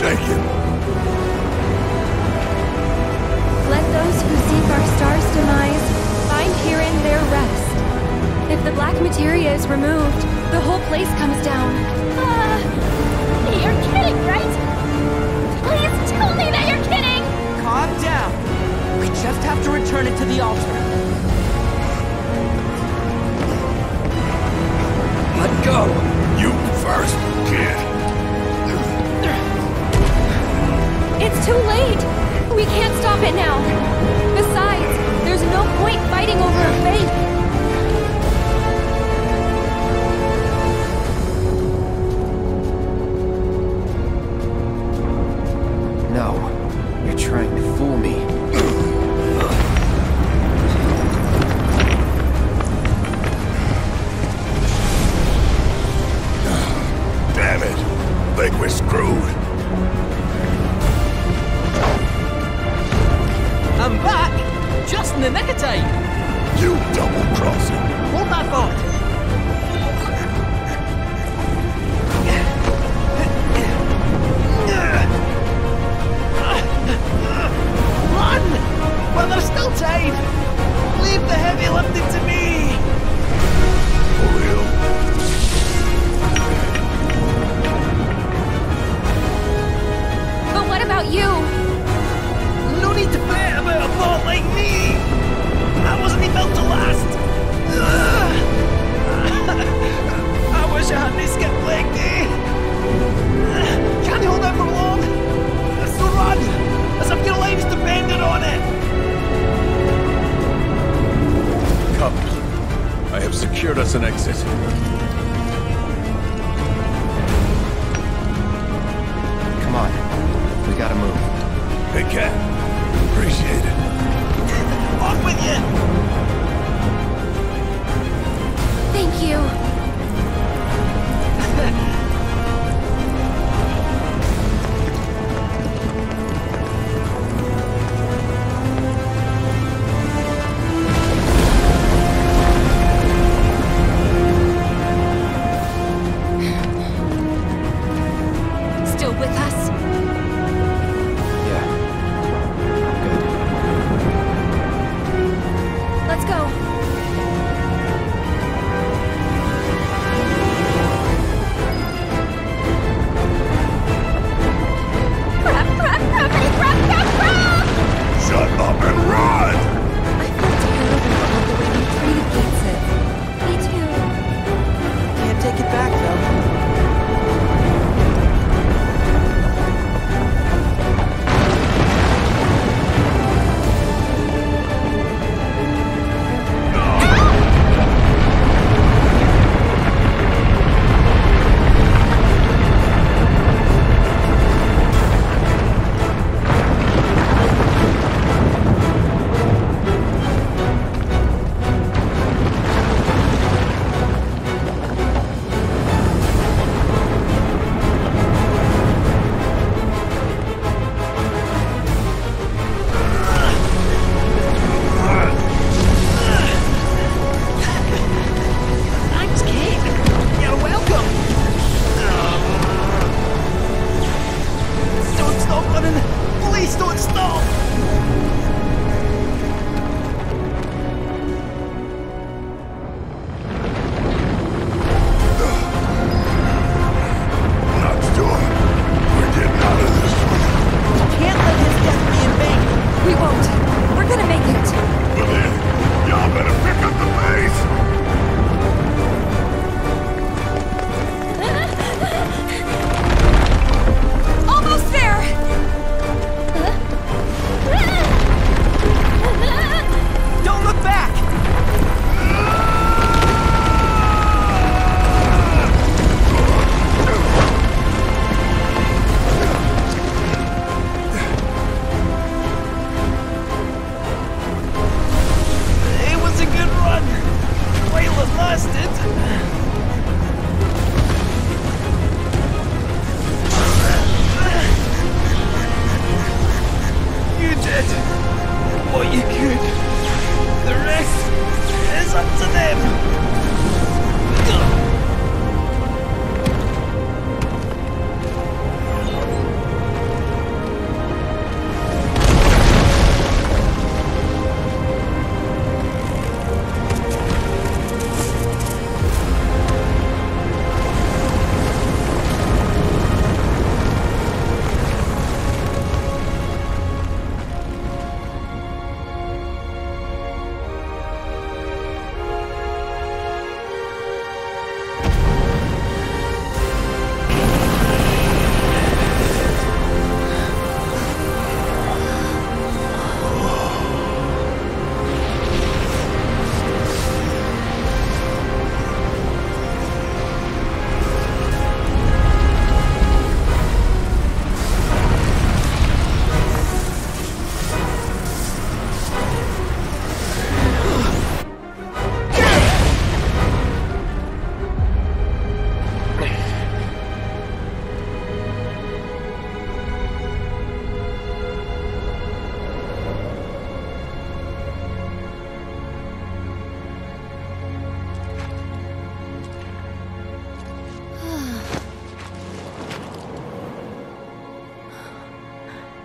Take him. Let those who seek our star's demise find herein their rest. If the black materia is removed, the whole place comes down. You're kidding, right? Please tell me that you're kidding! Calm down. We just have to return it to the altar. Let go! You first, kid. It's too late! We can't stop it now! Besides, there's no point fighting over a fake! No. You're trying to fool me. Damn it! Think we're screwed. I'm back! Just in the nick of time! You double-crossed him! Hold that thought! Run! Well, there's still time! Leave the heavy lifting to me! For real? But what about you? Need to fight about a fault like me! I wasn't built to last! I wish I hadn't skipped leg day! Can't hold out for long! So run! As if your lives depended on it! Come. I have secured us an exit. Come on. We gotta move. They can. Appreciate it. On with you! Thank you.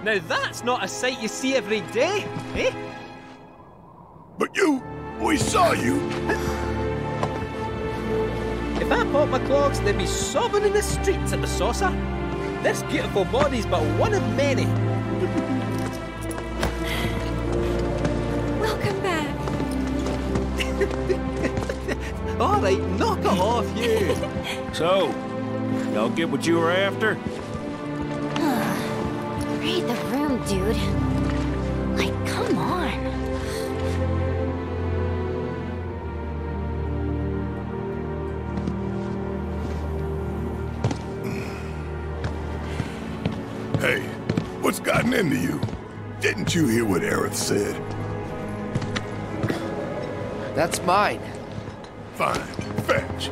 Now that's not a sight you see every day, eh? But you, we saw you. If I popped my clogs, they'd be sobbing in the streets at the saucer. This beautiful body's but one of many. Welcome back. All right, knock it off, you. So, y'all get what you were after? Read the room, dude. Like, come on. Hey, what's gotten into you? Didn't you hear what Aerith said? That's mine. Fine. Fetch.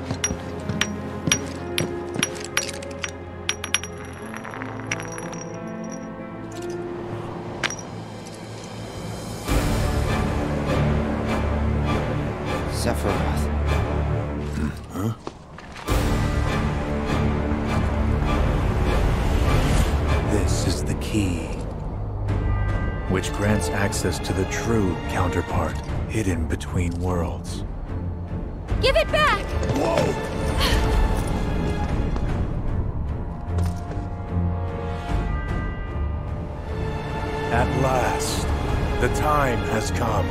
Sephiroth. Huh? This is the key, which grants access to the true counterpart hidden between worlds. Give it back! Whoa! At last, the time has come.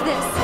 of this.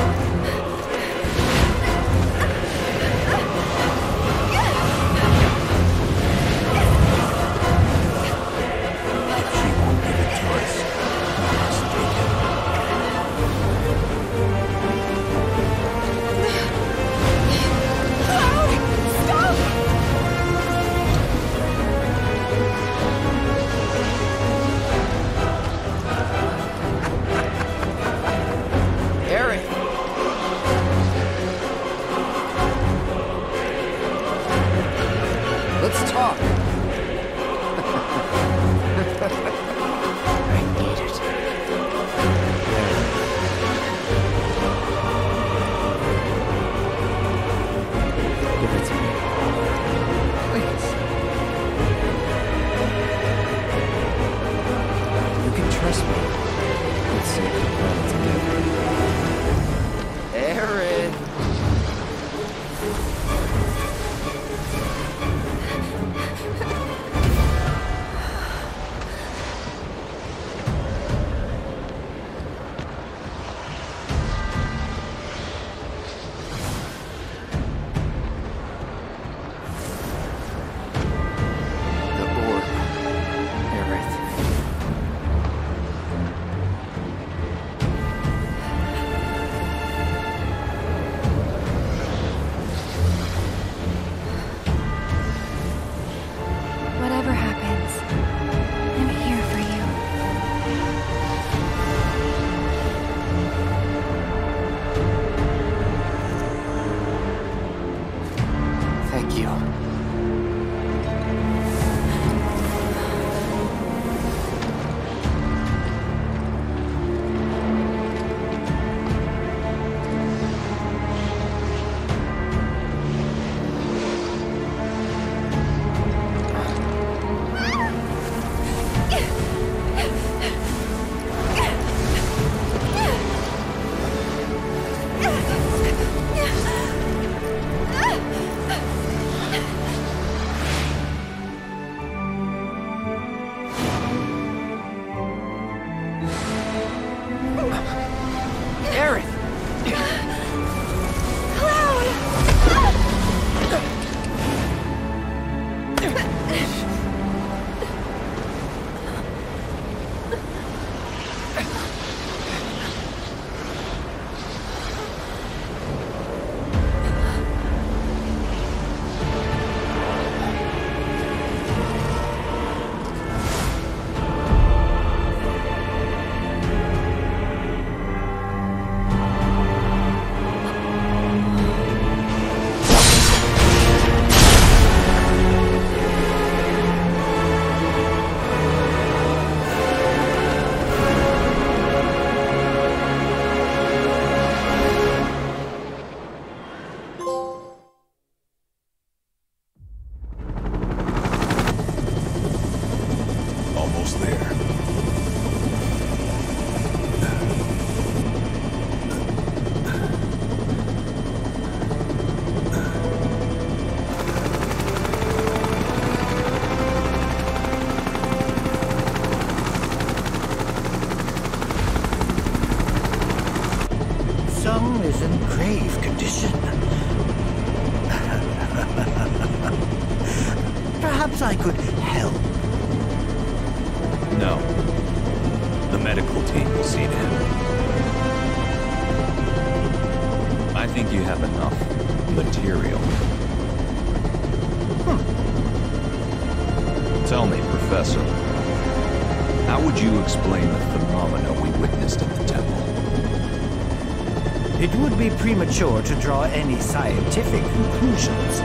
Premature to draw any scientific conclusions,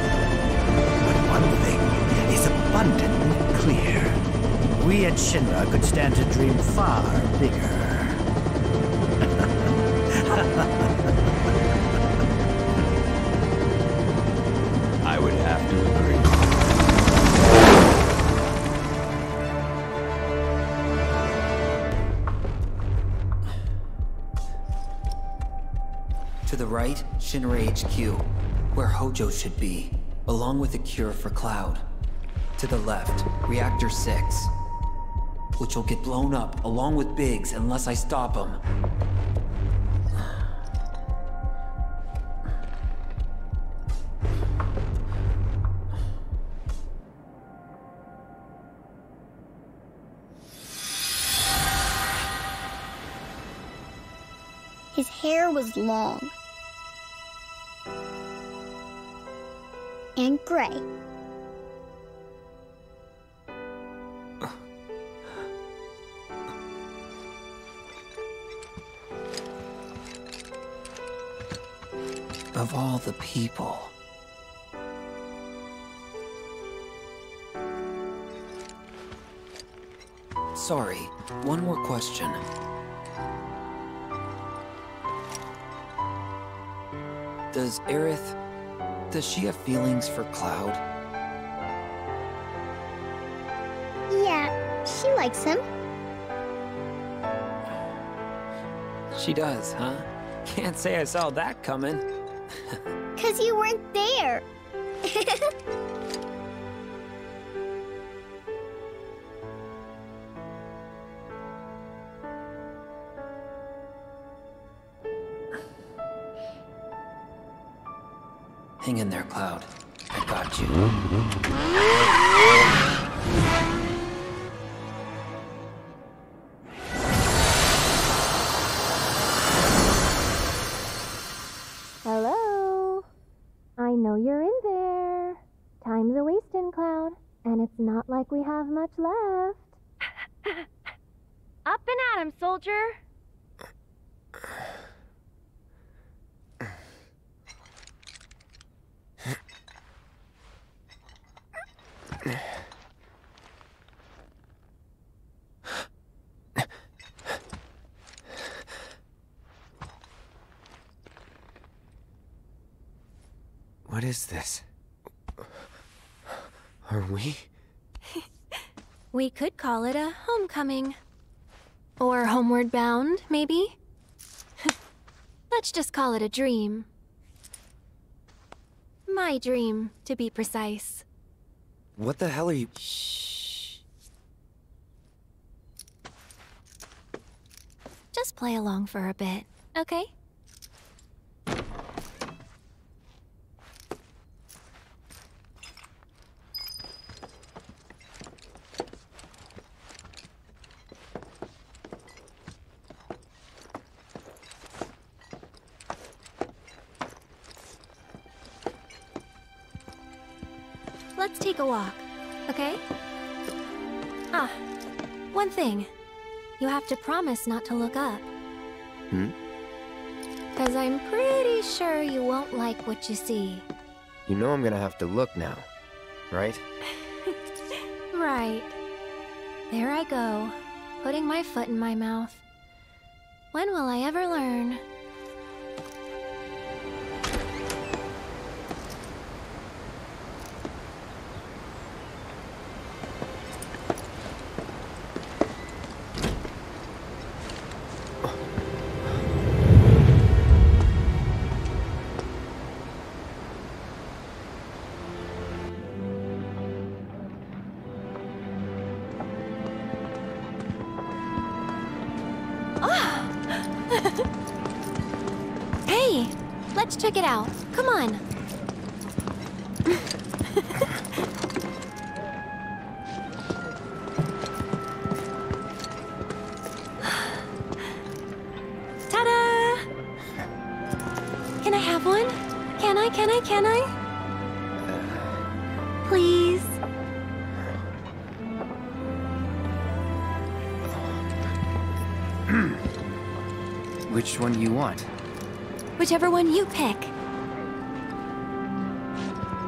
but one thing is abundantly clear. We at Shinra could stand to dream far bigger. I would have to agree. Right, Shinra HQ, where Hojo should be, along with a cure for Cloud. To the left, Reactor 6, which will get blown up along with Biggs unless I stop him. hair was long and gray. Of all the people, sorry, one more question. Does Aerith, does she have feelings for Cloud? Yeah, she likes him. She does, huh? Can't say I saw that coming. 'Cause you weren't there. Hang in there, Cloud. I got you. Hello? I know you're in there. Time's a wasting, Cloud. And it's not like we have much left. Up and at 'em, soldier. What is this? Are we? We could call it a homecoming. Or homeward bound, maybe? Let's just call it a dream. My dream, to be precise. What the hell are you? Shh. Just play along for a bit, okay? Let's take a walk, okay? Ah, one thing. You have to promise not to look up. Hmm? 'Cause I'm pretty sure you won't like what you see. You know I'm gonna have to look now, right? Right. There I go, putting my foot in my mouth. When will I ever learn? Hey, let's check it out. Come on. Ta-da! Can I have one? Can I? Please. Which one do you want? Whichever one you pick.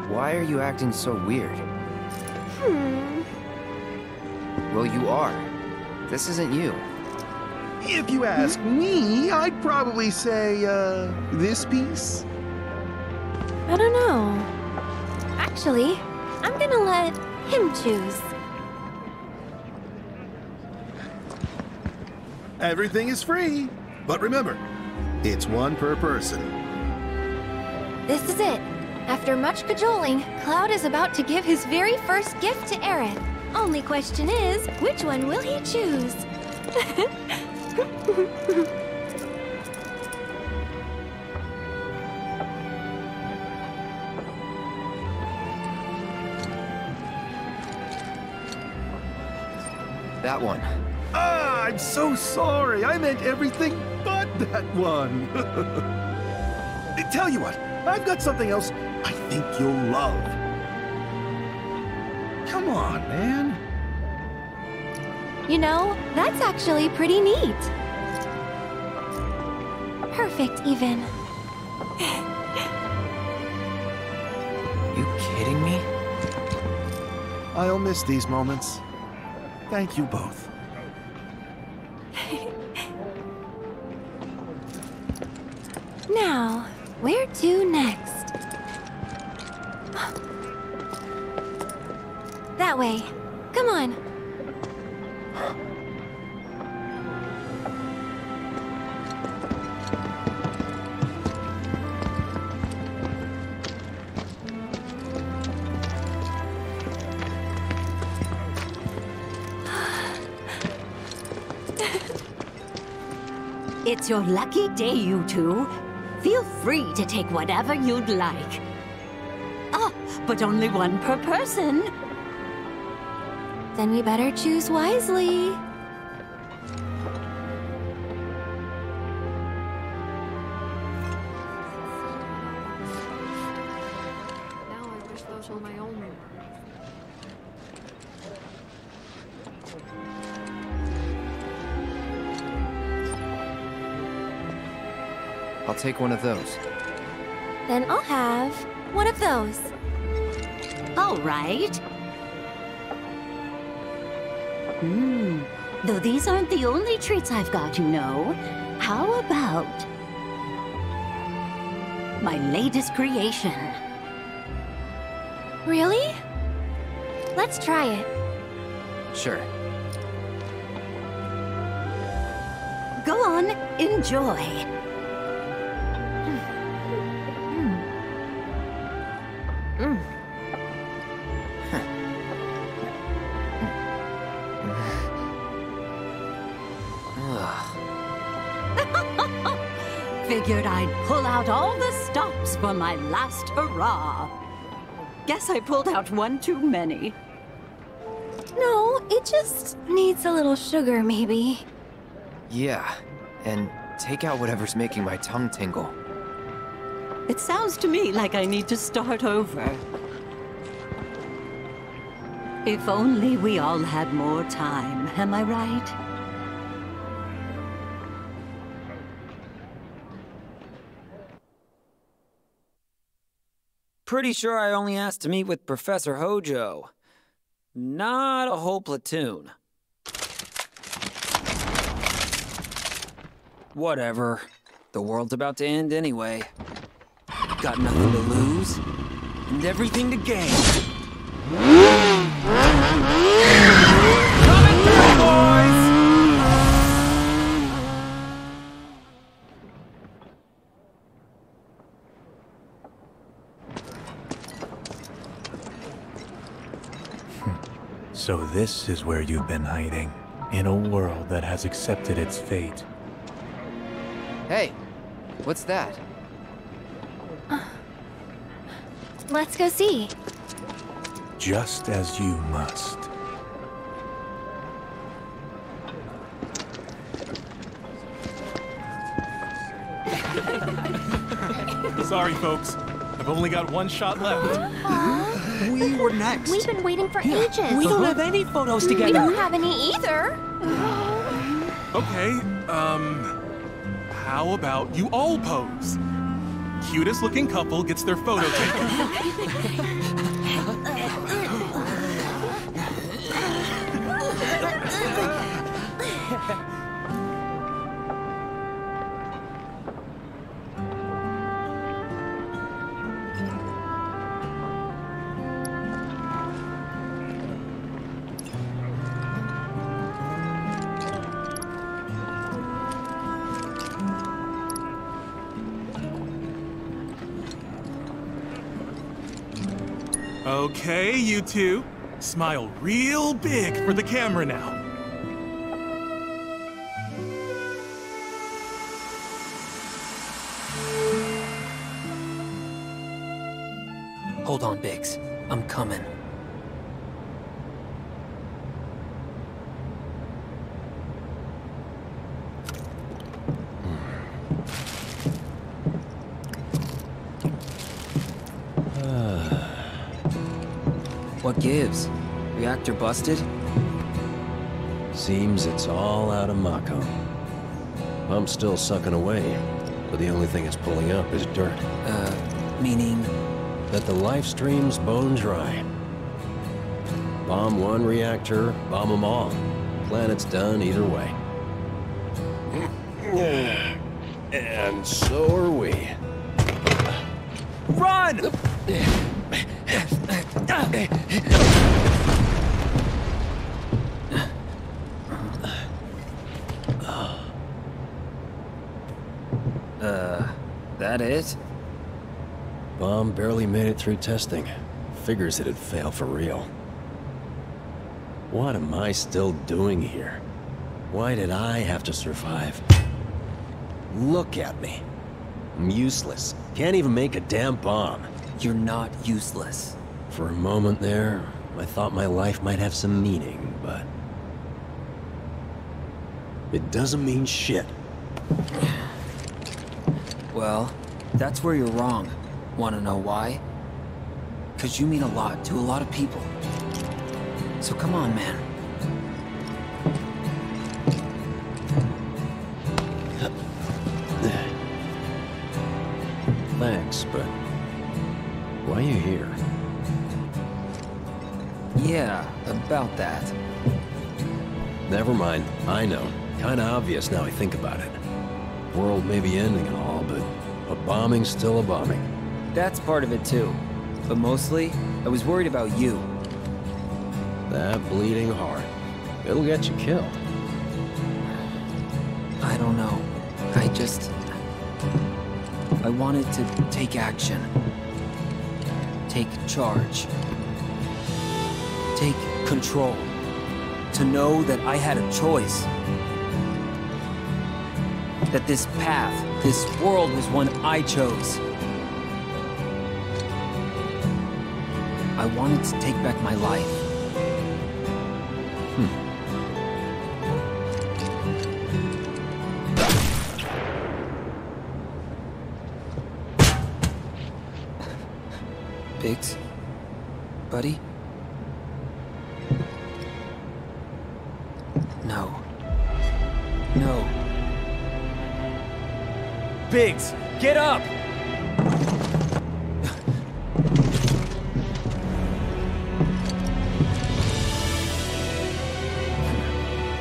Why are you acting so weird? Well, you are. This isn't you. If you ask me, I'd probably say, this piece? I don't know. Actually, I'm gonna let him choose. Everything is free. But remember, it's one per person. This is it. After much cajoling, Cloud is about to give his very first gift to Aerith. Only question is, which one will he choose? That one. Ah, I'm so sorry. I meant everything but that one. Tell you what, I've got something else I think you'll love. Come on, man. You know, that's actually pretty neat. Perfect, even. You kidding me? I'll miss these moments. Thank you both. Now, where to next? That way. Come on. It's your lucky day, you two. Feel free to take whatever you'd like. Ah, but only one per person. Then we better choose wisely. Take one of those. Then I'll have one of those. All right. Though these aren't the only treats I've got, you know. How about my latest creation? Really? Let's try it. Sure. Go on, enjoy. Figured I'd pull out all the stops for my last hurrah. Guess I pulled out one too many. No, it just needs a little sugar, maybe. Yeah, and take out whatever's making my tongue tingle. It sounds to me like I need to start over. If only we all had more time, am I right? Pretty sure I only asked to meet with Professor Hojo. Not a whole platoon. Whatever. The world's about to end anyway. Got nothing to lose, and everything to gain. Coming through, boys! So this is where you've been hiding, in a world that has accepted its fate. Hey, what's that? Let's go see. Just as you must. Sorry, folks. I've only got one shot left. We were next. We've been waiting for ages. We don't have any photos together. We don't have any either. Okay, how about you all pose? Cutest looking couple gets their photo taken. Okay, you two. Smile real big for the camera now. Hold on, Biggs. I'm coming. What gives? Reactor busted? Seems it's all out of Mako. I'm still sucking away, but the only thing it's pulling up is dirt. Meaning? That the life stream's bone dry. Bomb one reactor, bomb them all. Planet's done either way. And so are we. Run! That it? Bomb barely made it through testing. Figures it'd fail for real. What am I still doing here? Why did I have to survive? Look at me. I'm useless. Can't even make a damn bomb. You're not useless. For a moment there, I thought my life might have some meaning, but... it doesn't mean shit. Well, that's where you're wrong. Wanna know why? 'Cause you mean a lot to a lot of people. So come on, man. Thanks, but why are you here? Yeah, about that. Never mind, I know. Kinda obvious now I think about it. World may be ending and all, but a bombing's still a bombing. That's part of it too. But mostly, I was worried about you. That bleeding heart. It'll get you killed. I don't know. I wanted to take action. Take charge. Take control. To know that I had a choice. That this path, this world was one I chose. I wanted to take back my life. Biggs, buddy? No. No. Biggs, get up!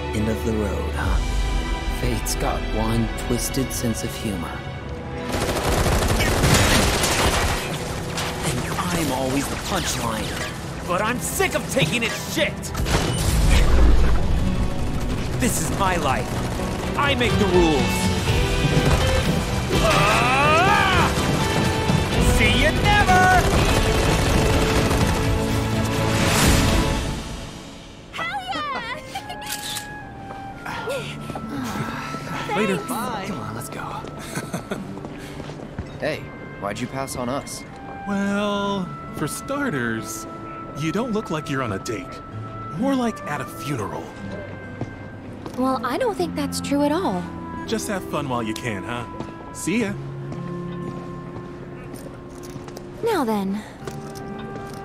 End of the road, huh? Fate's got one twisted sense of humor. Always the punchline. But I'm sick of taking its shit! This is my life. I make the rules. Ah! See you never! Hell yeah! Later. Bye. Come on, let's go. Hey, why'd you pass on us? Well... for starters, you don't look like you're on a date. More like at a funeral. Well, I don't think that's true at all. Just have fun while you can, huh? See ya. Now then,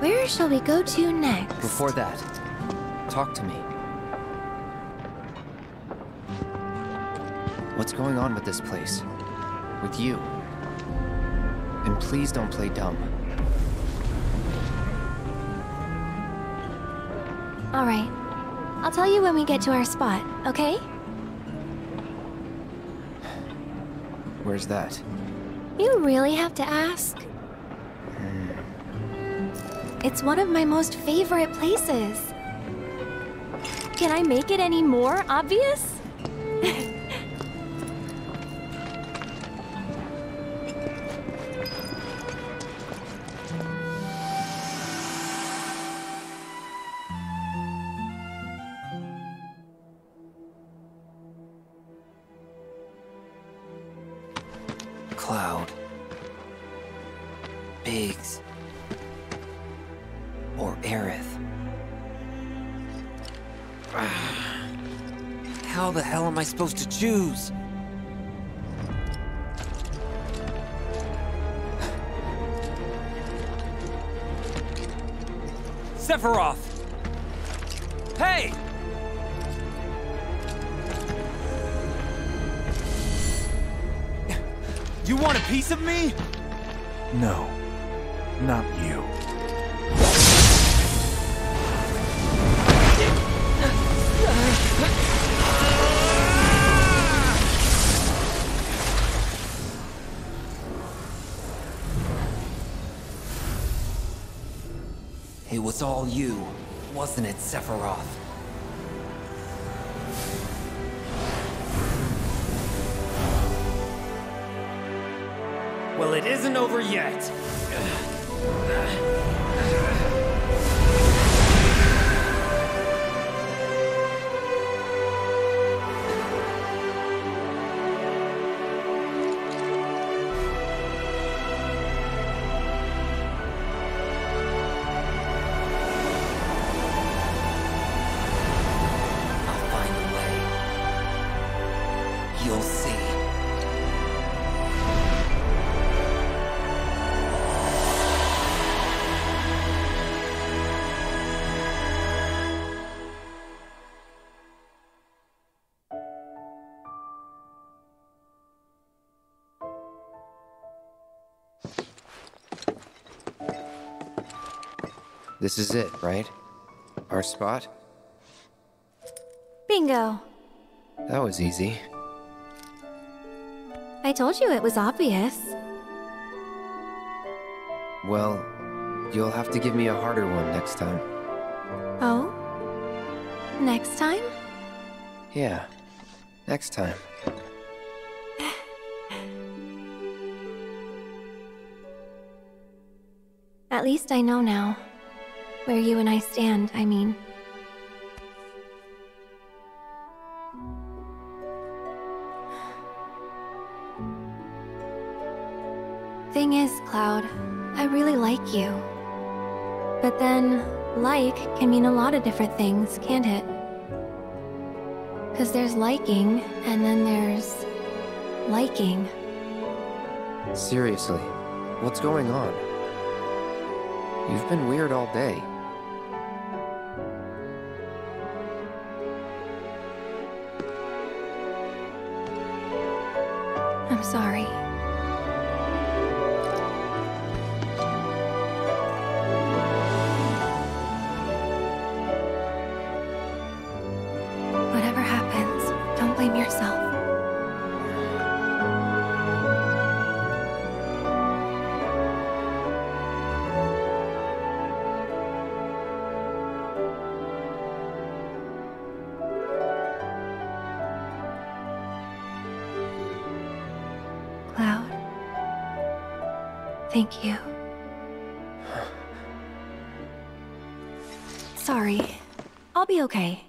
where shall we go to next? Before that, talk to me. What's going on with this place? With you? And please don't play dumb. All right. I'll tell you when we get to our spot, okay? Where's that? You really have to ask. It's one of my most favorite places. Can I make it any more obvious? Cloud, Biggs, or Aerith. How the hell am I supposed to choose? Sephiroth! Hey! You want a piece of me? No, not you. It was all you, wasn't it, Sephiroth? Well, it isn't over yet. This is it, right? Our spot? Bingo. That was easy. I told you it was obvious. Well, you'll have to give me a harder one next time. Oh? Next time? Yeah, next time. At least I know now. Where you and I stand, I mean. Thing is, Cloud, I really like you. But then, like can mean a lot of different things, can't it? Because there's liking, and then there's liking. Seriously, what's going on? You've been weird all day. I'm sorry. Whatever happens, don't blame yourself. Thank you. Sorry. I'll be okay.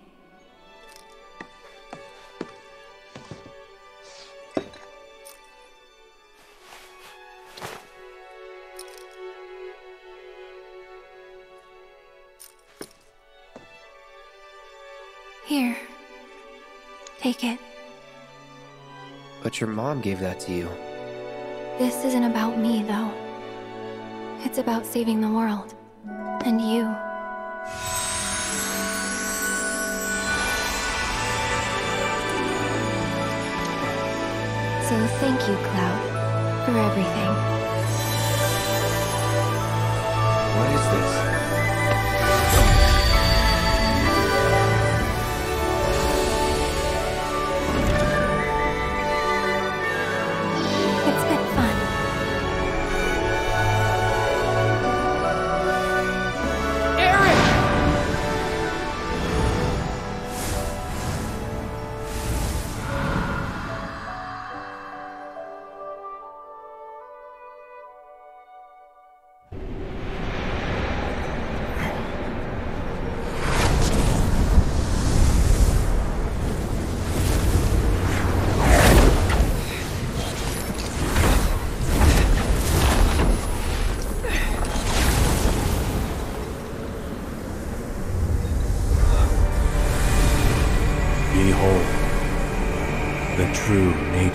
Here. Take it. But your mom gave that to you. This isn't about me, though. It's about saving the world. And you. So thank you, Cloud, for everything. What is this?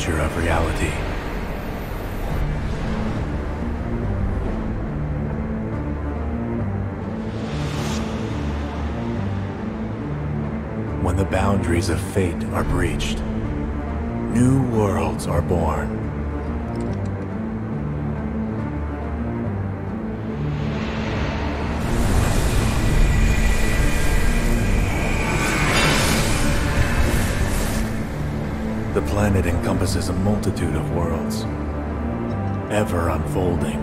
Of reality. when the boundaries of fate are breached, new worlds are born. The planet encompasses a multitude of worlds, ever unfolding.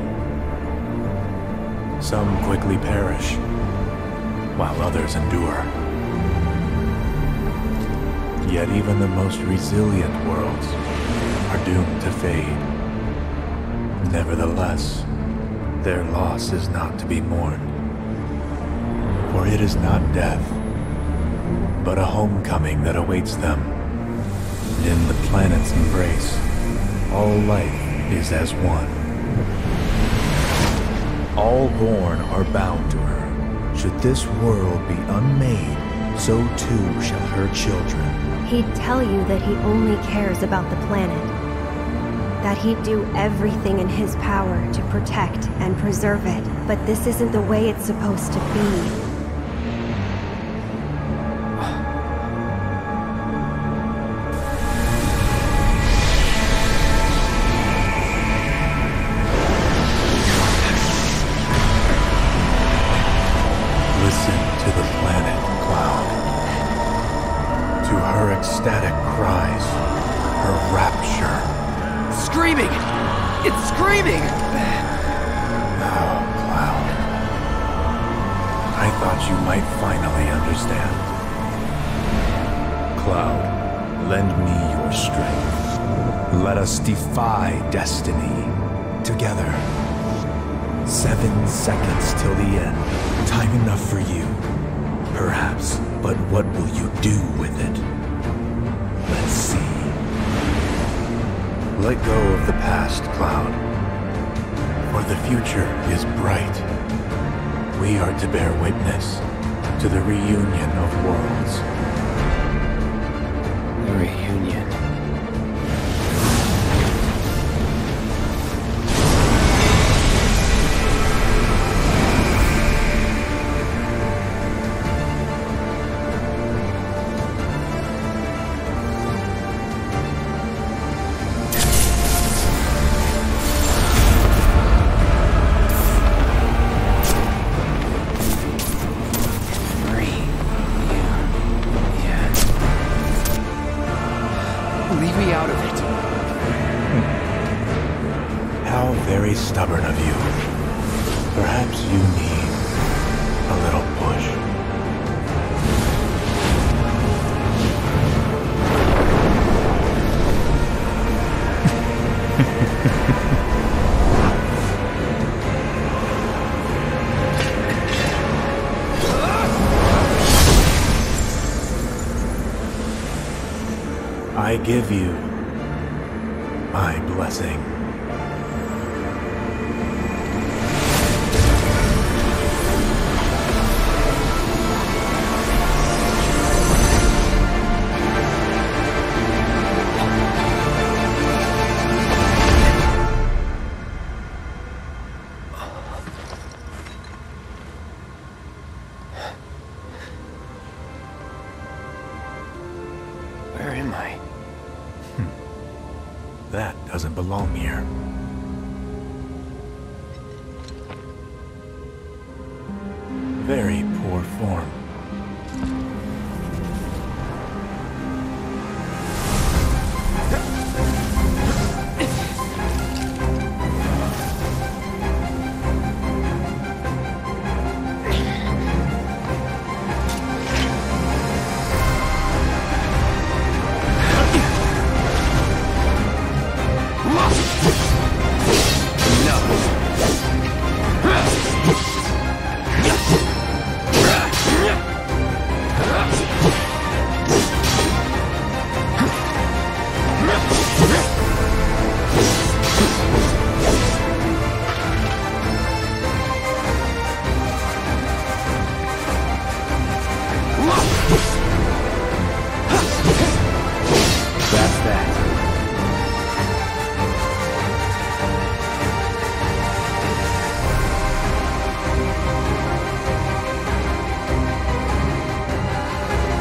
Some quickly perish, while others endure. Yet even the most resilient worlds are doomed to fade. Nevertheless, their loss is not to be mourned, for it is not death, but a homecoming that awaits them. In the planet's embrace, all life is as one. All born are bound to her. Should this world be unmade, so too shall her children. He'd tell you that he only cares about the planet. That he'd do everything in his power to protect and preserve it. But this isn't the way it's supposed to be. Destiny. Together. 7 seconds till the end. Time enough for you. Perhaps. But what will you do with it? Let's see. Let go of the past, Cloud. For the future is bright. We are to bear witness to the reunion of worlds. The reunion. I give you my blessing. Lost!